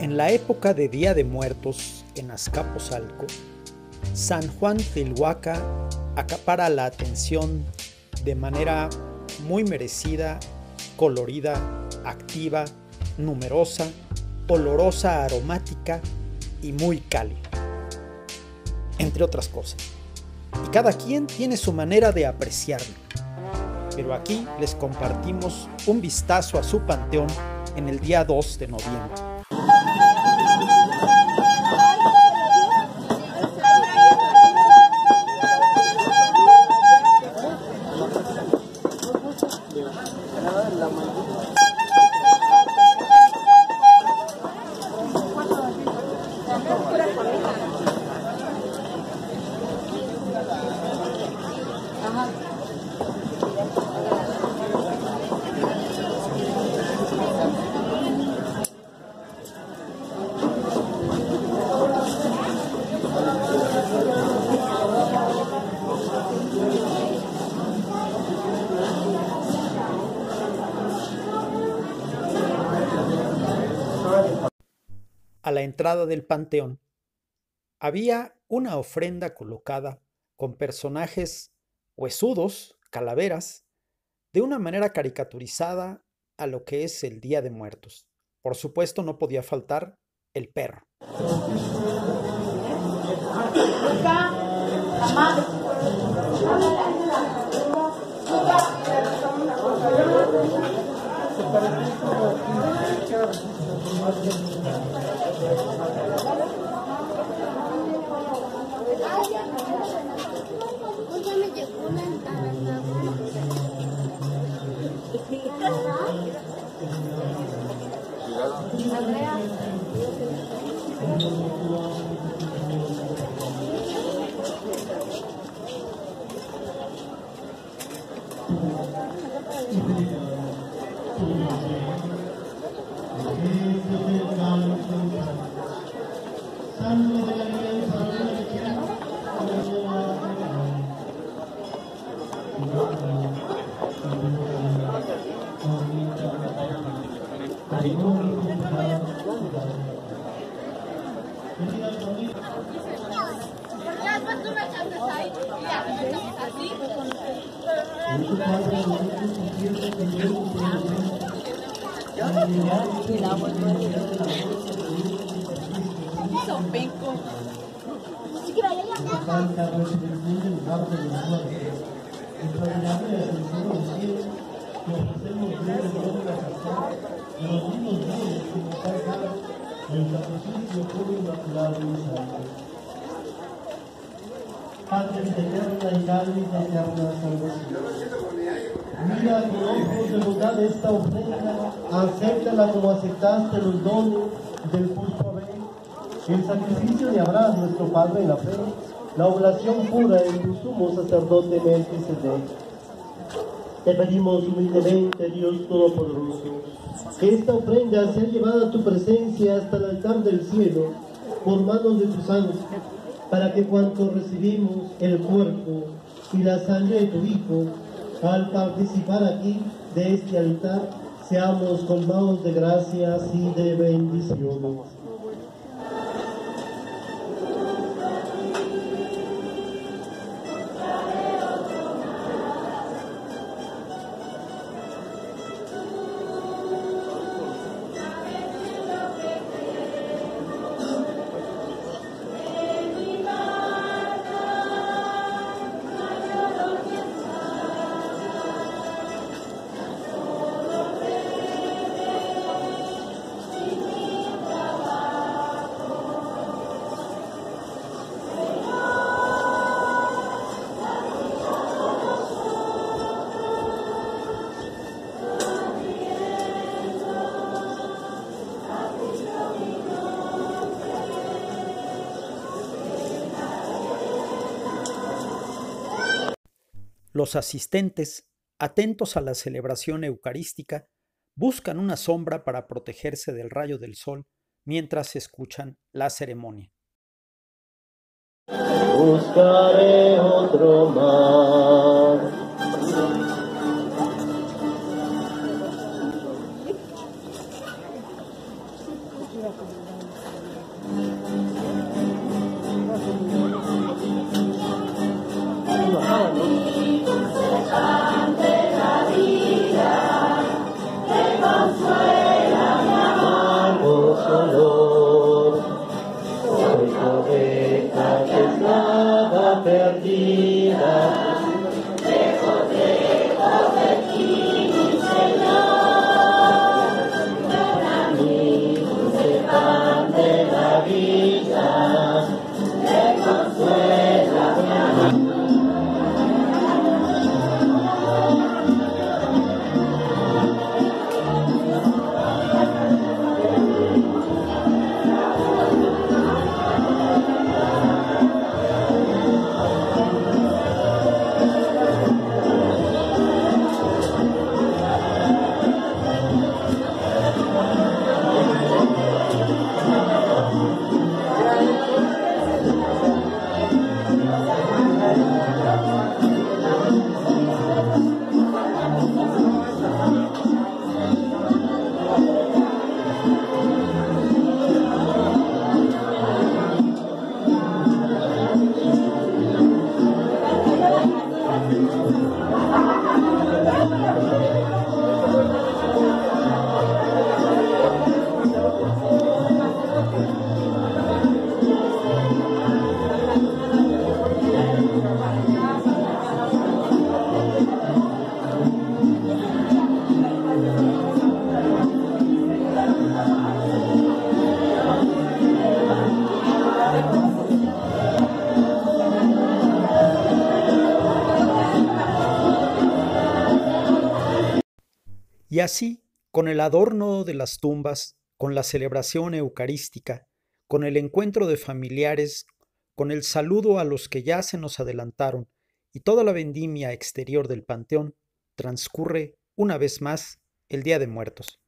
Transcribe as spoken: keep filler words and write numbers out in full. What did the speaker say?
En la época de Día de Muertos en Azcapotzalco, San Juan Tlilhuaca acapara la atención de manera muy merecida, colorida, activa, numerosa, olorosa, aromática y muy cálida, entre otras cosas. Y cada quien tiene su manera de apreciarlo, pero aquí les compartimos un vistazo a su panteón en el día dos de noviembre. A la entrada del panteón había una ofrenda colocada con personajes huesudos, calaveras, de una manera caricaturizada a lo que es el Día de Muertos. Por supuesto, no podía faltar el perro. Padre eterna y cálida y amada salvación, mira con ojos de bondad esta ofrenda, acéptala como aceptaste los dones del justo Abel, el sacrificio de Abraham, nuestro Padre en la fe, la oblación pura de tu sumo sacerdote Melquisedec. Te pedimos humildemente, Dios Todopoderoso, que esta ofrenda sea llevada a tu presencia hasta el altar del cielo, por manos de tus santos, para que cuanto recibimos el cuerpo y la sangre de tu Hijo, al participar aquí de este altar, seamos colmados de gracias y de bendiciones. Los asistentes, atentos a la celebración eucarística, buscan una sombra para protegerse del rayo del sol mientras escuchan la ceremonia. Buscaré otro mar. Y así, con el adorno de las tumbas, con la celebración eucarística, con el encuentro de familiares, con el saludo a los que ya se nos adelantaron y toda la vendimia exterior del panteón, transcurre una vez más el Día de Muertos.